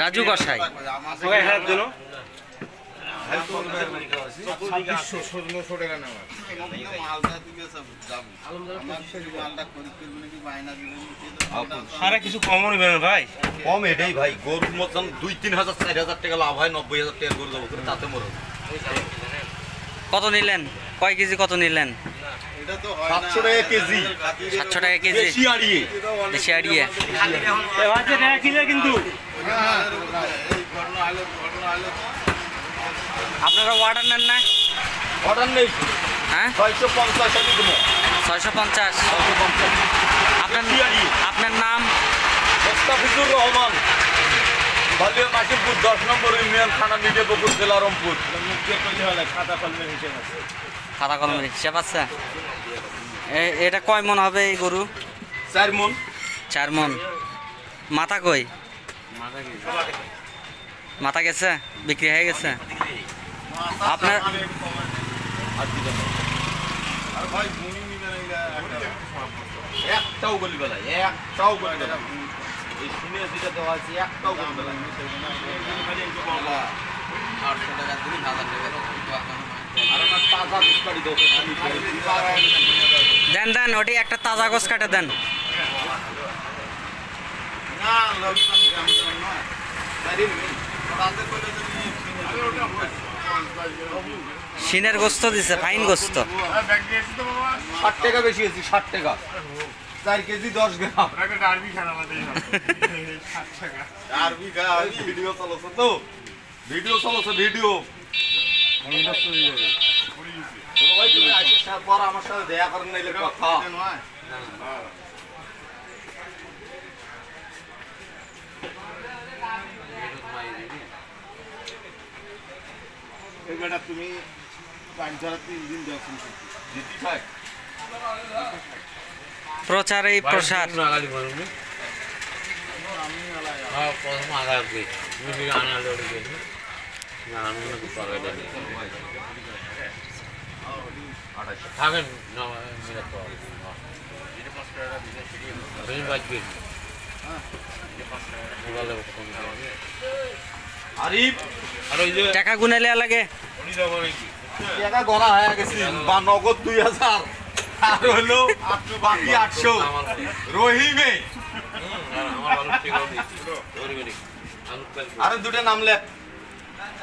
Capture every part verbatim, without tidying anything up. রাজু কসাই কত নিলেন কয় কেজি কত নিলেন আপনারা অর্ডার নেন না অর্ডার নেই হ্যাঁ ছয়শ পঞ্চাশ আমি দেব ছয়শ পঞ্চাশ আপনার আপনার নাম মোস্তাফিজুর রহমান বালিয়া মাসিমপুর দশ নম্বর ইউনিয়ন থানা মিডিয়া বকুল জেলা রংপুর মুক্তি কইলে হলে খাতা কলমের হিসাব আছে খাতা কলমের হিসাব আছে এটা কয় মণ হবে এই গরু চার মণ চার মণ মাথা কই মাথা কই মাথা গেছে বিক্রি হয়ে গেছে আপনার আর ভাই মুনি মিনাইলা একটাও গলি বেলা একটাও গলি বেলা এই সিনিয়র যেটা দেওয়া আছে একটাও গলি বেলা আটশো টাকা তুমি হাজার টাকা আর আমার তাজা গোস কাটি দাও দেন দেন ওটি একটা তাজা গোস কাটে দেন না লোক সংগ্রাম না আরে রাতে কইলে তুমি আরে ওটা হয় সিনের গোস্ত দিছে ফাইন গোস্ত ষাট টাকা বেশি আছে ষাট টাকা চার কেজি দশ গ্রাম একটা ডারবি খানা বাদে ষাট টাকা ডারবি খাই ভিডিও চলছে তো ভিডিও চলছে ভিডিও মনটা চুরি করে বড় ভাই তুমি আজকে সাথে পর আমার সাথে দেখা করেন নাইলে কথা না না এবারে তুমি পাঁচজনকে দিন দাও দিতি থাক প্রচার এই প্রসার লাগালি বলুন আমি আলাই হ্যাঁ প্রথম আগাবি তুমি আনা লড়ে গেলি না আমি না পারে দেই থাকেন না মেরা তো এটা পাঁচ টাকা দিতে ঠিক আছে এই বাজবে হ্যাঁ এটা পাঁচ টাকা বলে কম হবে আরিফ আর ওই যে টাকা গুনে লেয়া লাগে উনি যাব নাকি টাকা গোনা হয়ে গেছে বা নগদ দুই হাজার আর হলো আটশো বাকি আটশো রহিমে আমার ভালো ঠিক হবে রহিমে আর দুটো নাম লেখ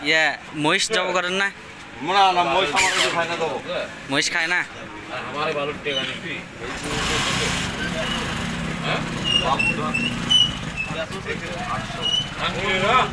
ইয়া মহিষ জব করেন না মোরা না মহিষ আমার কিছু খায় না তো মহিষ খায় না আমারে ভালো ঠিক আছে হ্যাঁ বাবু দা আটশো হ্যাঁ ইমিয়ানা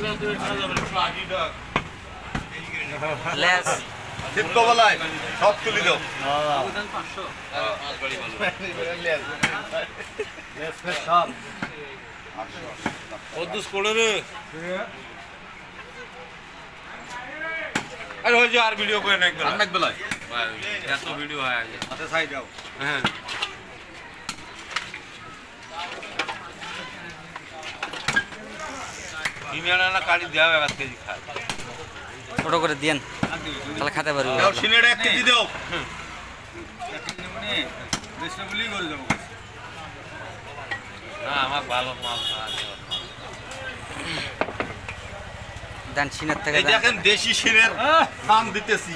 কাটি দাও এক কেজি খা ছোট করে দেন তাহলে খেতে পারবি দাও সিনেড়া এক কেজি দাও মানে বেশনাবলি করে যাব না আমার ভালো মাল আছে দান সিনের থেকে এই দেখেন দেশি সিনের দাম দিতেছি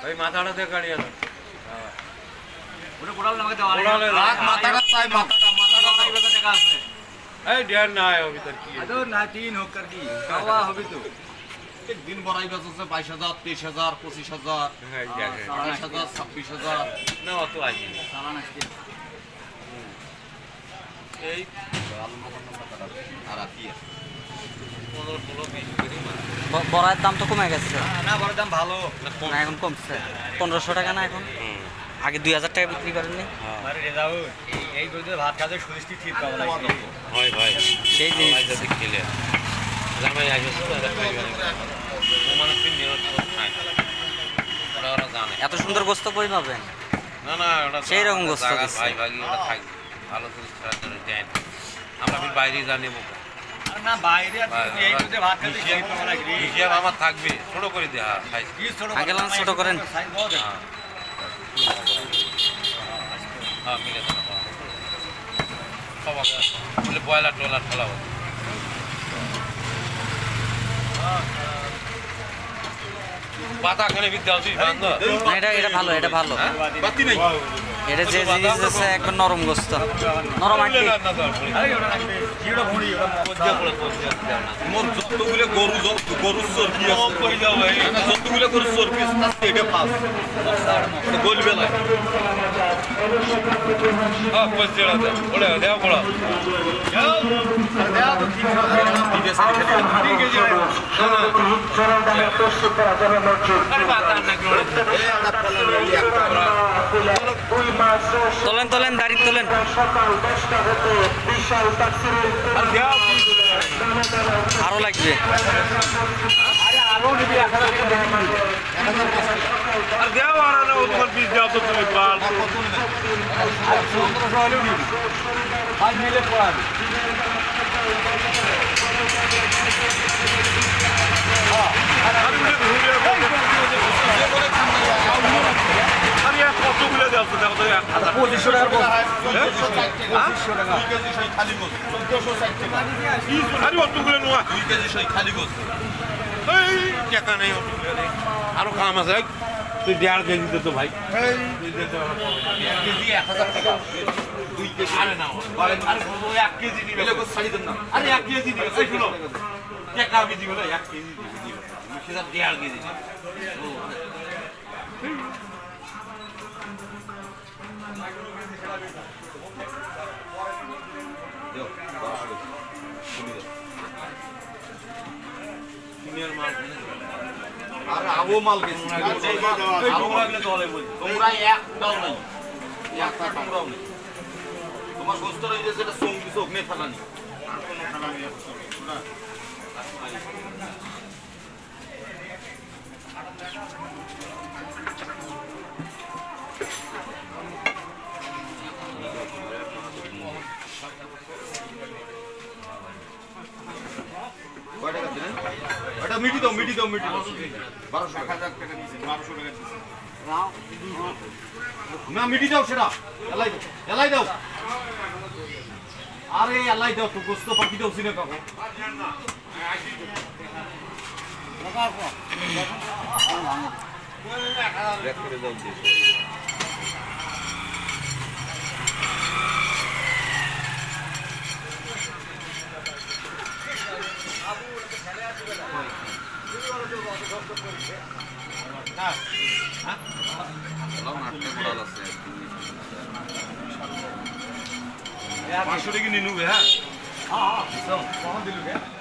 ভাই মাথাটা দে কাড়িয়া দাও ওরে কোড়াল নামে দাও আরে রাত মাথাটা চাই মাথাটা মাথাটা কত টাকা আছে ए ध्यान ना आयो भीतर की अदो नातीन होकर की कावा होबे तो एक दिन बराई बचो से बाईस हज़ार तेईस हज़ार पच्चीस हज़ार बाईस हज़ार छब्बीस हज़ार ना तो आही सारा नष्ट ए लाल मोहन पता आ रही है बराई दाम तो কমে গেছে না বড় দাম ভালো না এখন কমছে পনেরোশো টাকা না এখন আগে দুই হাজার টাকা বিক্রি করেন নি আরে রেজাও এই গরুতে ভাত খাতে সুস্থি ঠিক পাওয়া লাগে হয় ভাই সেই দিন যদি খেলে জামাই আসে সুন্দর খাই মানে তিন মিনিট খায় ওরা ওরা জানে এত সুন্দর গোশত কই পাবেন না না ওটা সেই রকম গোশত ভাই ভাই ওটা খাই ভালো করে ছাড়া ধরে দেন আমরা বিল বাইরে জানি মুকা আর না বাইরে এই গরুতে ভাত খাতে ঠিক পাওয়া লাগে হিসাব আমার থাকবে ছোট করে দে আর খাই আগে লান ছোট করেন हाँ मिलेगा খাওয়া বলে বয়লার টলার ফেলা হতো। পাতা খেলে বিদ্যা হচ্ছে না, এটা এটা ভালো, এটা ভালো বাতি নাই, এটা যে জিনিস আছে একবার নরম গোস্ত নরম আটি। আরে ওটা রাখবে জিড়া ভুঁড়ি পজ্জা পড়ে পজ্জা দাও না মোর যতগুলো গরু যত গরু সরকি কম কই যাও ভাই, যতগুলো গরু সরকি আছে এটা পাস বলবে না। हां पज्जड़ा दे ओले देव कोला जाओ देव तो ठीक है ठीक है ठीक है चरण डाले तो सुपर आदर मौजूद। अरे बात ना करो ए आड़ा पल्ले लिया करो कोई मासो तोलन तोलन दारी तोलन सकाल दस टा হতে বিশাল তাকসিরে আর দেও আরো লাগবে। আরে আরো নিবি আখানা আর দেও আরো না উৎপল বিশ দাও তো তুমি পাল आज मेले पर काम आए তুই দেড় কেজি দিত ভাই, কেজি এক হাজার টাকা দুই কেজি। আরে না এক কেজি দিবে, আরে এক কেজি দিবে টাকা আমি দিব না, এক কেজি দিবে সেটা দেড় কেজি। আর আবো মাল বেশি আবো লাগলে চলে বল তোমরা এক দাও নাই এক টাকা দাও নাই তোমার গোস্ত রইছে যেটা সঙ্গী চোখ মে ফালানি আর কোনো ফালানি আছে না। কয়টা দিন এটা মিটি দাও মিটি দাও মিটি বারোশো টাকা টাকা দিছি বারোশো টাকা দিছি নাও না মিটি দাও সেটা এলাই দাও এলাই দাও। আরে এলাই দাও তো গোস্ত পাটি দাও সিনে কাকু না আসি লাগা কো ব্যাক করে দাও দিছি। पाँच सौ की नीनू है। हाँ हाँ कौन दिलू है।